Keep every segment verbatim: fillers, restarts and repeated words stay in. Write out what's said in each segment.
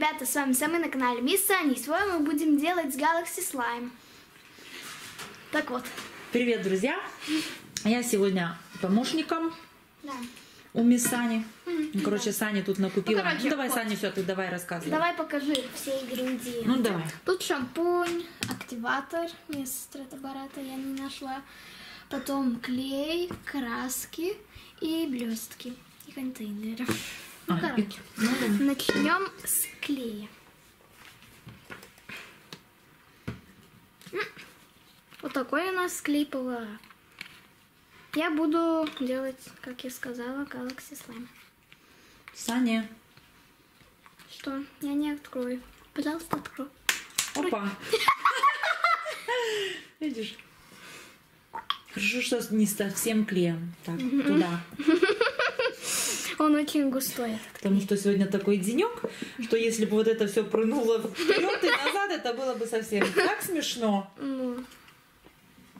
ребята, с вами Сэм на канале Мисс Санни. Сегодня мы будем делать Galaxy Slime. Так вот. Привет, друзья. Я сегодня помощником да. у Мисс Санни. Ну, короче, да. Саня тут накупила. Ну, короче, ну давай, вот. Саня, все, ты давай рассказывай. Давай покажи все ингредиенты. Ну давай. Тут шампунь, активатор, вместо стратобарата я не нашла. Потом клей, краски и блестки. И контейнеры. Ну, а, короче, ну, начнем с клея. Вот такой у нас клей ПВА. Я буду делать, как я сказала, Galaxy Slime. Саня. Что? Я не открою. Пожалуйста, открой. Опа. Видишь? Хорошо, что не совсем клеем. Так, туда. Он очень густой. Потому что сегодня такой денек, что если бы вот это все прыгнуло вперед и назад, это было бы совсем так смешно. Ну,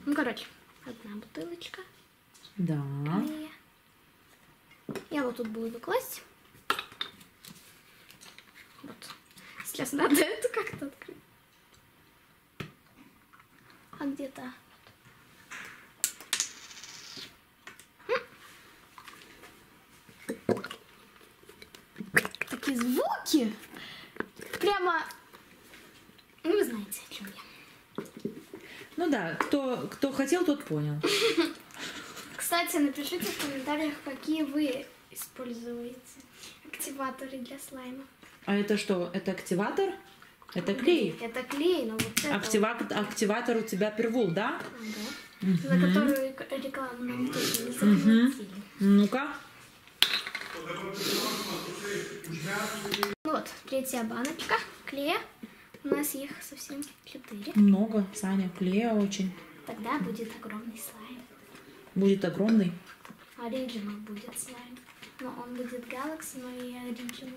ну короче, одна бутылочка. Да. Клея. Я вот тут буду класть. Вот. Сейчас надо это как-то открыть. А где-то... Такие звуки. Прямо, ну вы знаете, о чем я. Ну да, кто, кто хотел, тот понял. Кстати, напишите в комментариях, какие вы используете активаторы для слайма. А это что? Это активатор? Это клей? Это клей, но вот это Актива... вот. Активатор у тебя первул, да? Ага. Угу. За которую рекламу нам тоже не заплатили. Угу. Ну-ка. Вот, третья баночка клея. У нас их совсем четыре. Много, Саня, клея очень. Тогда будет огромный слайм. Будет огромный? Оригинал будет слайм. Но он будет Galaxy, но и оригинал.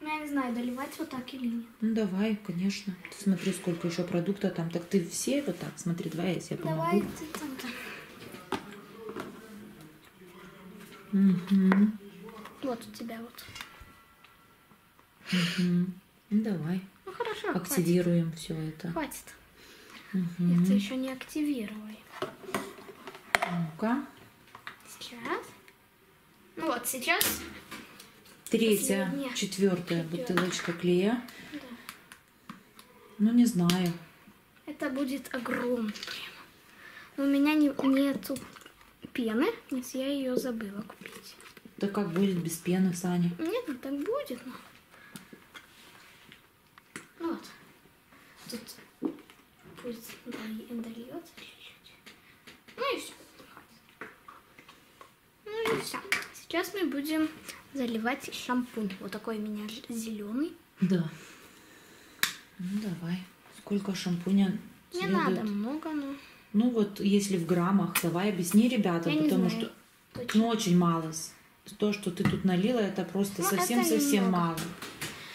Я не знаю, доливать вот так или нет. Ну давай, конечно. Ты смотри, сколько еще продукта там. Так ты все вот так, смотри, два я себе помогу. Давай ты там -то. Угу. Вот у тебя вот. Угу. Ну, давай. Ну хорошо. Активируем все это. Хватит. Угу. Это еще не активировали. Ну-ка. Сейчас. Ну вот сейчас. Третья, Последняя. четвертая бутылочка клея. Да. Ну не знаю. Это будет огромный прямо. Но у меня не, нету. Пены, нет, я ее забыла купить. Да как будет без пены, Саня? Нет, ну так будет, но... Ну вот. Тут пусть дольется чуть-чуть. Ну и все. Ну и все. Сейчас мы будем заливать шампунь. Вот такой у меня зеленый. Да. Ну давай. Сколько шампуня следует? Не надо много, но... Ну вот, если в граммах, давай объясни, ребята, я потому что точно. Ну, очень мало. То, что ты тут налила, это просто совсем-совсем ну, мало.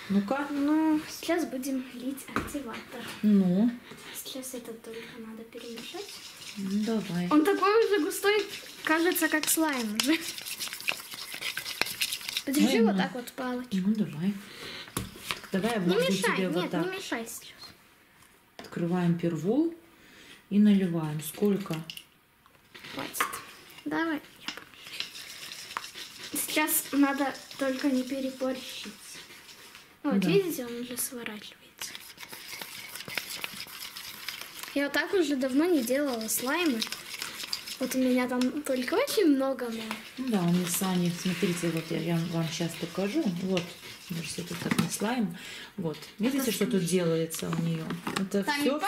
Ну-ка. Ну, сейчас будем лить активатор. Ну. Сейчас это только надо перемешать. Ну, давай. Он такой уже густой, кажется, как слайм уже. Подержи Ой, вот ну. так вот палочку. Ну, давай. Давай обмажу не мешай, тебе нет, вот так. Не мешай сейчас. Открываем первул. И наливаем. Сколько? Хватит. Давай. Сейчас надо только не переборщить. Вот, да. Видите, он уже сворачивается. Я вот так уже давно не делала слаймы. Вот у меня там только очень много. Но... Да, у меня Саня, смотрите, вот я, я вам сейчас покажу. Вот. Даже все тут так не слайм. Вот. Видите, это что тут делается у нее? Это там все.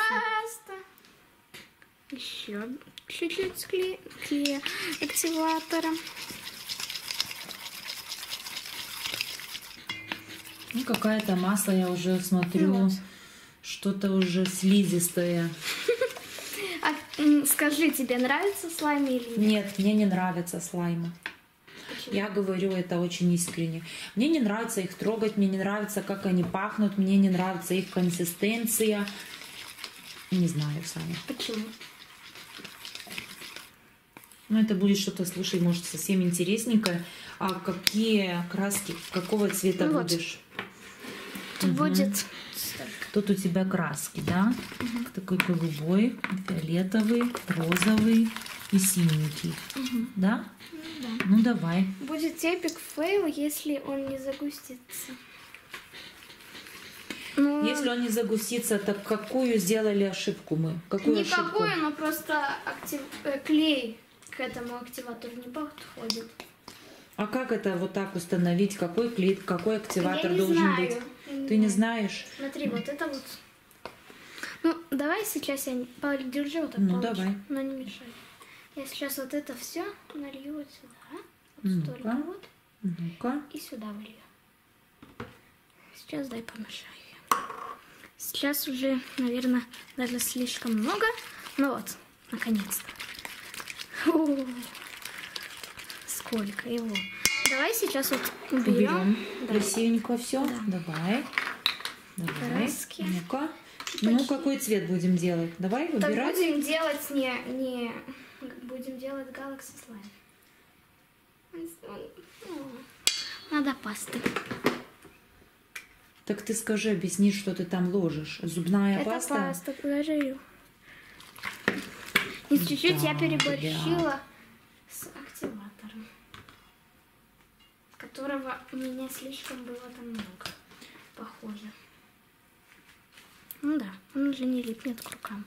Еще чуть-чуть клея, клея активатора. Ну, какая-то масло, я уже смотрю, вот. Что-то уже слизистое. А, скажи, тебе нравится слайм или нет? Нет, мне не нравятся слаймы. Почему? Я говорю это очень искренне. Мне не нравится их трогать, мне не нравится, как они пахнут, мне не нравится их консистенция. Не знаю, Саня. Почему? Ну, это будет что-то, слушай, может, совсем интересненькое. А какие краски, какого цвета ну будешь? Вот. Угу. Будет. Тут у тебя краски, да? Угу. Такой голубой, фиолетовый, розовый и синенький. Угу. Да? Ну, да? Ну давай. Будет эпик фейл, если он не загустится. Ну, если он не загустится, так какую сделали ошибку мы? Какую никакую, ошибку? Но просто актив... клей к этому активатору не подходит. А как это вот так установить? Какой клей, какой активатор должен знаю. быть? Я Ты не, не знаешь? Смотри, вот это вот. Ну, давай сейчас я подержу вот так. Ну, получше. давай. Но не мешай. Я сейчас вот это все налью вот сюда. Вот ну столько вот. Ну-ка. И сюда влью. Сейчас дай помешаю. Сейчас уже, наверное, даже слишком много. Ну вот, наконец-то. Сколько его. Давай сейчас вот уберем. Красивенько все. Да. Давай. Давай. Ну-ка. Ну, какой цвет будем делать? Давай так выбирать. Будем делать не, не... Будем делать Galaxy Slime. Надо пасты. Так ты скажи, объясни, что ты там ложишь. Зубная это паста? Это паста, положи. И чуть-чуть да, я переборщила да. с активатором, которого у меня слишком было там много, похоже. Ну да, он уже не липнет к рукам.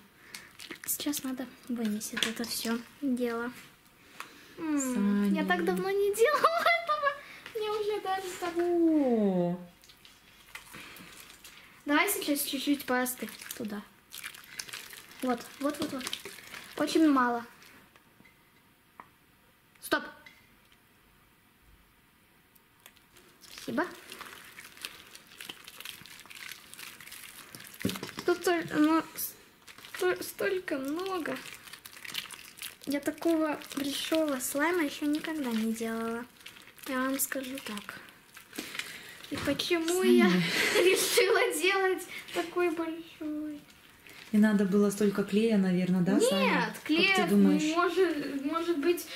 Сейчас надо вынести это все дело. Саня. Я так давно не делала этого. Мне уже даже того... Давай сейчас чуть-чуть пасты туда. Вот, вот, вот, вот. Очень мало. Стоп. Спасибо. Тут ну, сто, столько много. Я такого большого слайма еще никогда не делала. Я вам скажу так. И почему Саня. я решила делать такой большой? И надо было столько клея, наверное, да, Нет, Саня? клея может, может быть,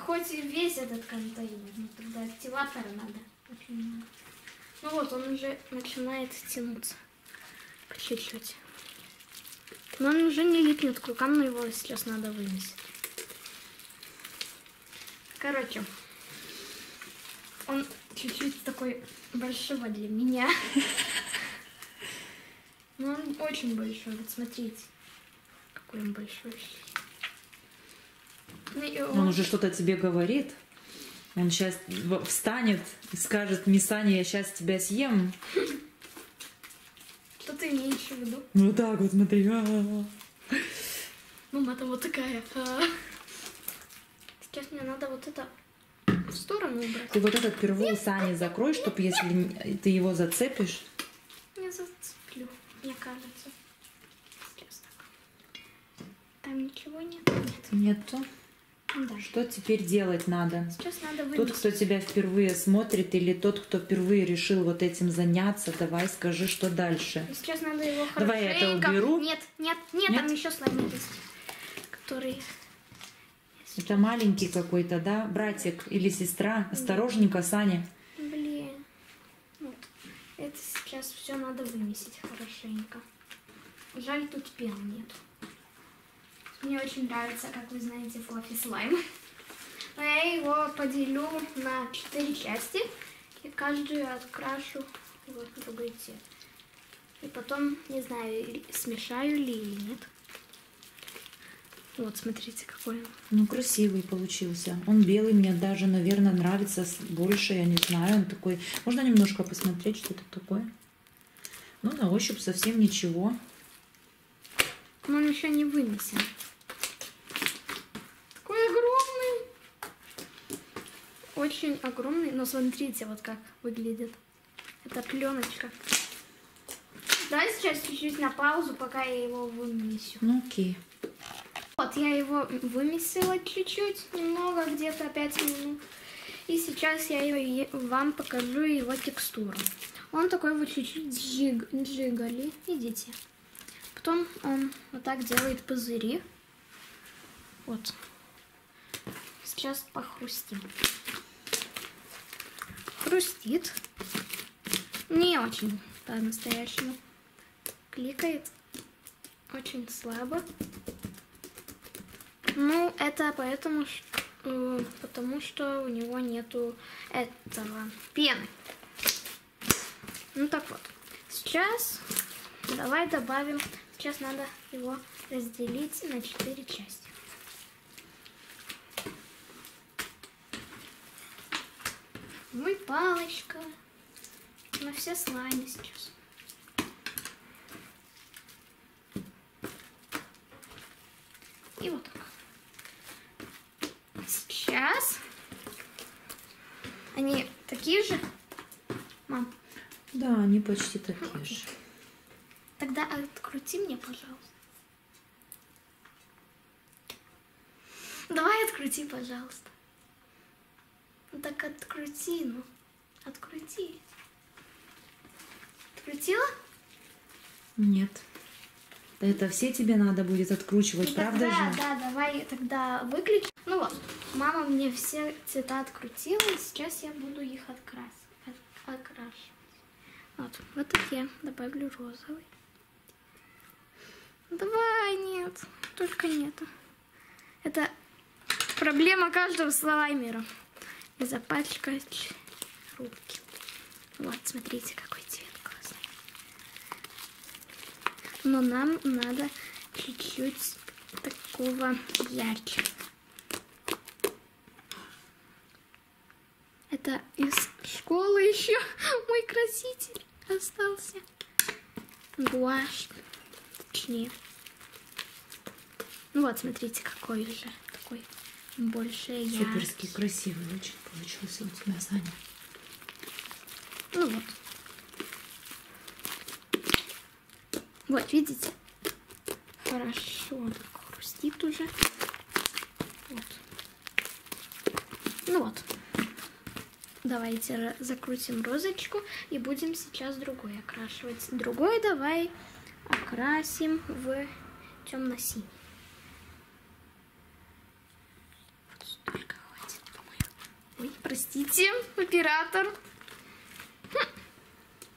хоть и весь этот контейнер, но тогда активатора надо очень много. Ну вот, он уже начинает тянуться по чуть-чуть. Но он уже не липнет к рукам, но его сейчас надо вынести. Короче, он... чуть-чуть такой большого для меня. Но он очень большой. Вот смотрите, какой он большой. Он... он уже что-то тебе говорит. Он сейчас встанет и скажет: «Мисс Санни, я сейчас тебя съем». Что ты имеешь в виду? Ну так вот, смотри. Мама там вот такая. Сейчас мне надо вот это... в сторону убрать. Ты вот этот первый, Саня, закрой, чтобы если ты его зацепишь. Я зацеплю, мне кажется. Сейчас так. Там ничего нет? Нет. Нету. Да. Что теперь делать надо? Сейчас надо вынести. Тот, кто тебя впервые смотрит, или тот, кто впервые решил вот этим заняться, давай скажи, что дальше. Сейчас надо его хорошенько... Давай я это уберу. Нет, нет, нет, нет? Там еще слайм есть, который... Это маленький какой-то, да? Братик или сестра? Осторожненько, Саня. Блин. Вот. Это сейчас все надо вымесить хорошенько. Жаль, тут пена нет. Мне очень нравится, как вы знаете, флаффи слайм. Но я его поделю на четыре части. И каждую открашу вот другой цвет. И потом, не знаю, смешаю ли или нет. Вот, смотрите, какой он. Ну, красивый получился. Он белый, мне даже, наверное, нравится больше, я не знаю. Он такой... Можно немножко посмотреть, что это такое? Ну, на ощупь совсем ничего. Но он еще не вынесен. Такой огромный. Очень огромный. Но смотрите, вот как выглядит. Это пленочка. Давай сейчас чуть-чуть на паузу, пока я его вынесу. Ну, окей. Вот, я его вымесила чуть-чуть, немного, где-то пять минут. И сейчас я ее, вам покажу его текстуру. Он такой вот чуть-чуть джиг, джигали, видите? Потом он вот так делает пузыри. Вот. Сейчас похрустим. хрустит. Не очень по-настоящему. Кликает. Очень слабо. Ну, это поэтому, потому что у него нету этого пены. Ну так вот. Сейчас давай добавим. Сейчас надо его разделить на четыре части. Мы палочка. На все слаймы сейчас. И вот так. Сейчас они такие же, мам? Да, они почти такие okay. же. Тогда открути мне, пожалуйста. Давай открути, пожалуйста. Так открути, ну. Открути. Открутила? Нет. Это все тебе надо будет откручивать, и правда тогда, же? Да, давай тогда выключим. Ну вот, мама мне все цвета открутила, и сейчас я буду их открас... от... окрашивать. Вот, вот так я добавлю розовый. Давай, нет, только нету. Это проблема каждого слаймера. Из-за пачкать руки. Вот, смотрите, какой цвет. Но нам надо чуть-чуть такого ярче. Это из школы еще мой краситель остался. Гуашь. Точнее. Ну вот, смотрите, какой же. Такой больше яркий. Суперский, красивый очень получился у тебя, Саня. Ну вот. Вот, видите? Хорошо хрустит уже. Вот. Ну вот. Давайте закрутим розочку и будем сейчас другой окрашивать. Другой давай окрасим в темно-синий. Вот столько хватит, по-моему. Ой, простите, оператор. Хм.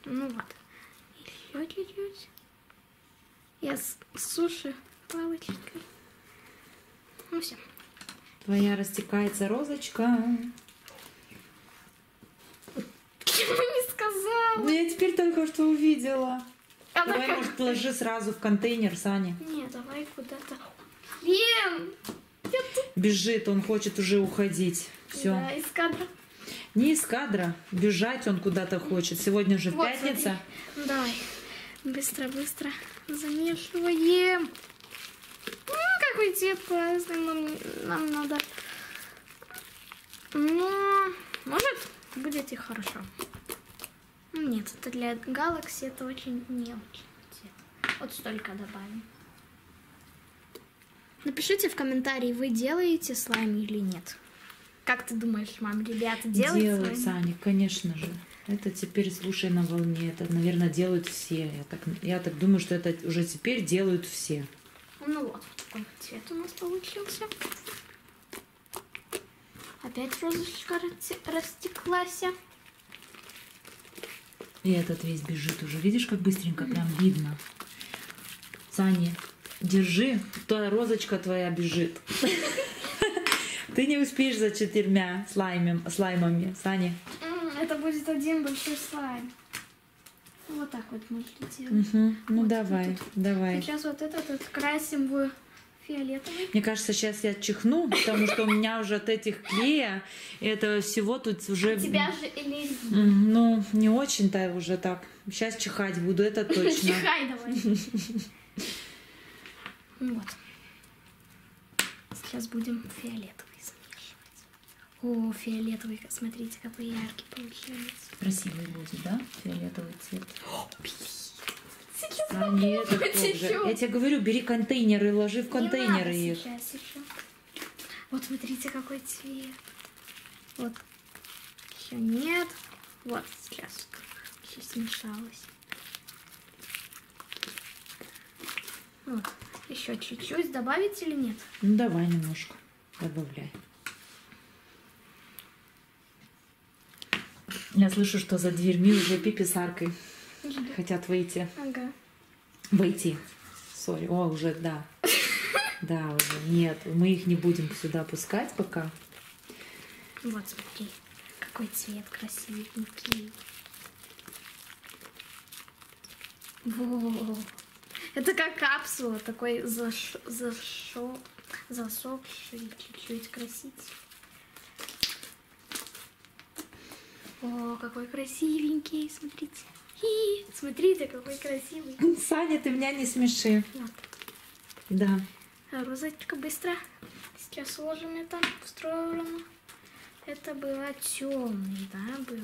Ну вот. Еще чуть-чуть. Я сушу палочкой. Ну все. Твоя растекается розочка. Чего не сказала? Ну я теперь только что увидела. Она давай, может, положи сразу в контейнер, Саня. Не, давай куда-то. Блин! Бежит, он хочет уже уходить. Все. Да, из кадра. Не из кадра. Бежать он куда-то хочет. Сегодня же вот, пятница. Смотри. Давай. Быстро-быстро замешиваем. М-м, какой цвет классный. Нам, нам надо... Ну, может, будет и хорошо. Нет, это для Galaxy это очень не очень цвет. Вот столько добавим. Напишите в комментарии, вы делаете слайм или нет. Как ты думаешь, мам, ребята делают? Делают, Саня, конечно же. Это теперь, слушай, на волне. Это, наверное, делают все. Я так, я так думаю, что это уже теперь делают все. Ну вот, такой цвет у нас получился. Опять розочка растеклась. И этот весь бежит уже. Видишь, как быстренько mm-hmm. прям видно. Саня, держи. Та розочка твоя бежит. Ты не успеешь за четырьмя слаймами, Саня. Это будет один большой слайм. Вот так вот можно делать. Угу. Ну вот давай, вот давай. Сейчас вот этот открасим в фиолетовый. Мне кажется, сейчас я чихну, потому что у меня уже от этих клея этого всего тут уже... У тебя же аллергия. Ну, не очень-то уже так. Сейчас чихать буду, это точно. Чихай давай. Вот. Сейчас будем фиолетовый. О, фиолетовый, смотрите, какой яркий получается. Красивый будет, да? Фиолетовый цвет. О, блин. А нет, я тебе говорю, бери контейнеры, ложи в контейнеры их. Сейчас еще. Вот, смотрите, какой цвет. Вот. Еще нет. Вот, сейчас. Еще смешалось. Вот. Еще чуть-чуть добавить или нет? Ну, давай немножко. Добавляй. Я слышу, что за дверьми уже Пипи с Аркой хотят выйти. Ага. Войти. Сори. О, уже, да. Да, уже. Нет, мы их не будем сюда пускать пока. Вот, смотри, какой цвет красивенький. Во. Это как капсула, такой заш... зашо... засохший, чуть-чуть красить. О, какой красивенький, смотрите. Хи-хи. Смотрите, какой красивый. Саня, ты меня не смеши. Вот. Да. Розочка, быстро. Сейчас сложим это в сторону. Это было темный, да, был.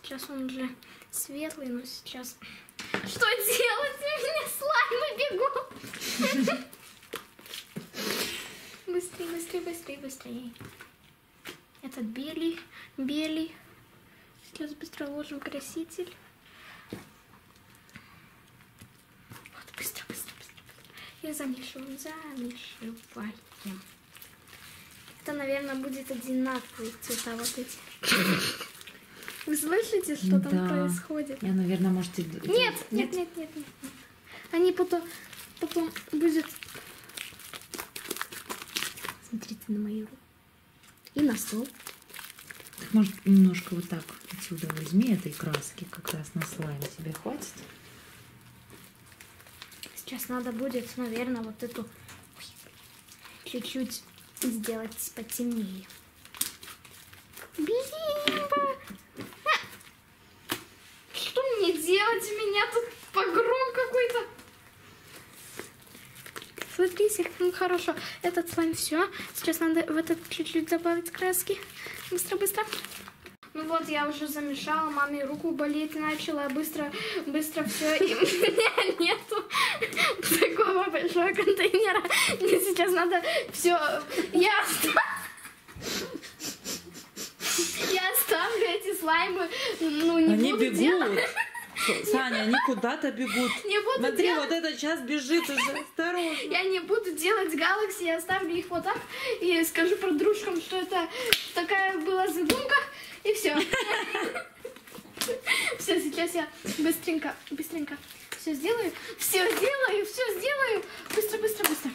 Сейчас он уже светлый, но сейчас... Что делать? У меня слаймы бегут. Быстрее, быстрее, быстрее, быстрее. Этот белый, белый. Сейчас быстро ложим краситель. Вот, быстро, быстро, быстро. И замешиваем, замешиваем. Это, наверное, будет одинаковые цвета вот эти. Вы слышите, что да. там происходит? Я, наверное, можете... Нет, нет, нет, нет, нет, нет. Они потом, потом будет... Смотрите на мою руку. И на стол. Так, может, немножко вот так отсюда возьми этой краски, как раз на слайм тебе хватит. Сейчас надо будет, наверное, вот эту чуть-чуть сделать потемнее. Бимба! А! Что мне делать? У меня тут погром какой-то. Смотрите, ну хорошо. Этот слайм все. Сейчас надо в этот чуть-чуть добавить краски. Быстро, быстро. Ну вот, я уже замешала, маме руку болеть начала, быстро, быстро все, и у меня нету такого большого контейнера. Мне сейчас надо все. Я Я оставлю эти слаймы, ну не они буду бегут. Делать. Саня, они куда-то бегут. Смотри, делать... вот этот сейчас бежит уже. Осторожно. Я не буду делать Galaxy, я оставлю их вот так и скажу подружкам, что это такая была задумка, и все. Все, сейчас я быстренько, быстренько все сделаю, все сделаю, все сделаю. Быстро, быстро, быстро.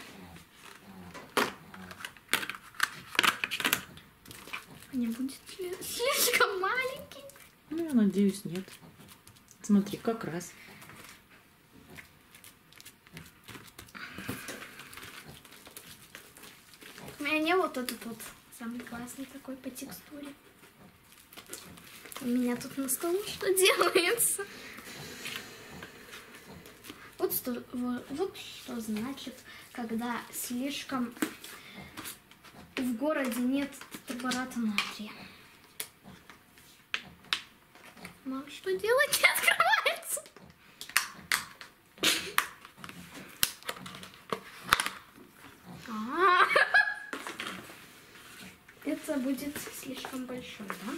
Не будет слишком маленький. Ну, надеюсь, нет. Смотри, как раз. У меня не вот этот вот самый классный такой по текстуре. У меня тут на столу что делается? Вот что, вот что значит, когда слишком... В городе нет барата натрия. Мам, что делать? Не открывается. А-а-а. Это будет слишком большой, да?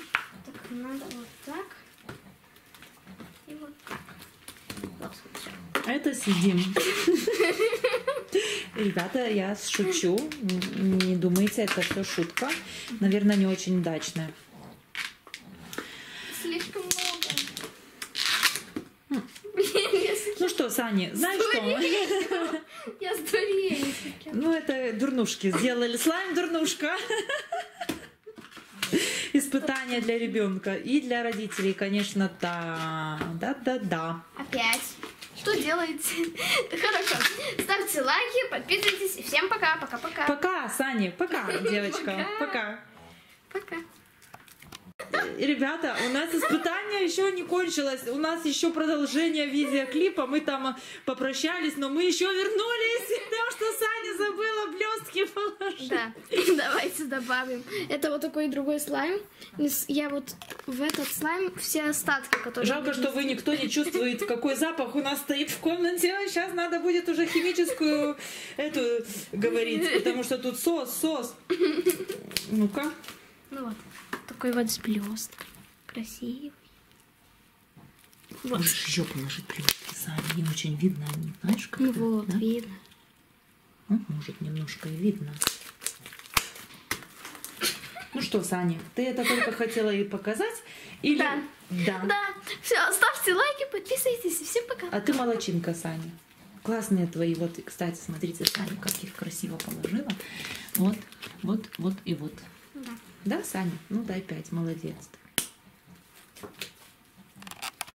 Так надо вот так и вот так. Вот. Это сидим. Ребята, я шучу. Не думайте, это все шутка. Наверное, не очень удачная. Слишком много. Ну что, Саня, знаешь что? Я сдурела. Ну, это дурнушки. Сделали слайм дурнушка. Испытание для ребенка и для родителей, конечно, да. Да-да-да. Опять. Что делаете? Хорошо. Ставьте лайки, подписывайтесь. И всем пока, пока-пока. Пока, Саня, пока, девочка. Пока. Пока. Ребята, у нас испытание еще не кончилось. У нас еще продолжение видеоклипа. Мы там попрощались, но мы еще вернулись, потому что Саня забыла блестки положить. Да, давайте добавим. Это вот такой другой слайм. Я вот в этот слайм все остатки, которые... Жалко, что вы никто не чувствует, какой запах у нас стоит в комнате. Сейчас надо будет уже химическую эту говорить, потому что тут сос, сос. Ну-ка. Ну вот. Такой вот с блесткой. Красивый. Вот. Можешь еще положить блестки, Саня. Не очень видно они, знаешь, как ну это, вот, да? Видно. Ну, может, немножко и видно. Ну что, Саня, ты это только хотела и показать? Или... Да. Да. Да. Все, ставьте лайки, подписывайтесь. Всем пока. А ты молодчинка, Саня. Классные твои. Вот, кстати, смотрите, Саня, как их красиво положила. Вот, вот, вот и вот. Да, да, Саня? Ну дай пять, молодец.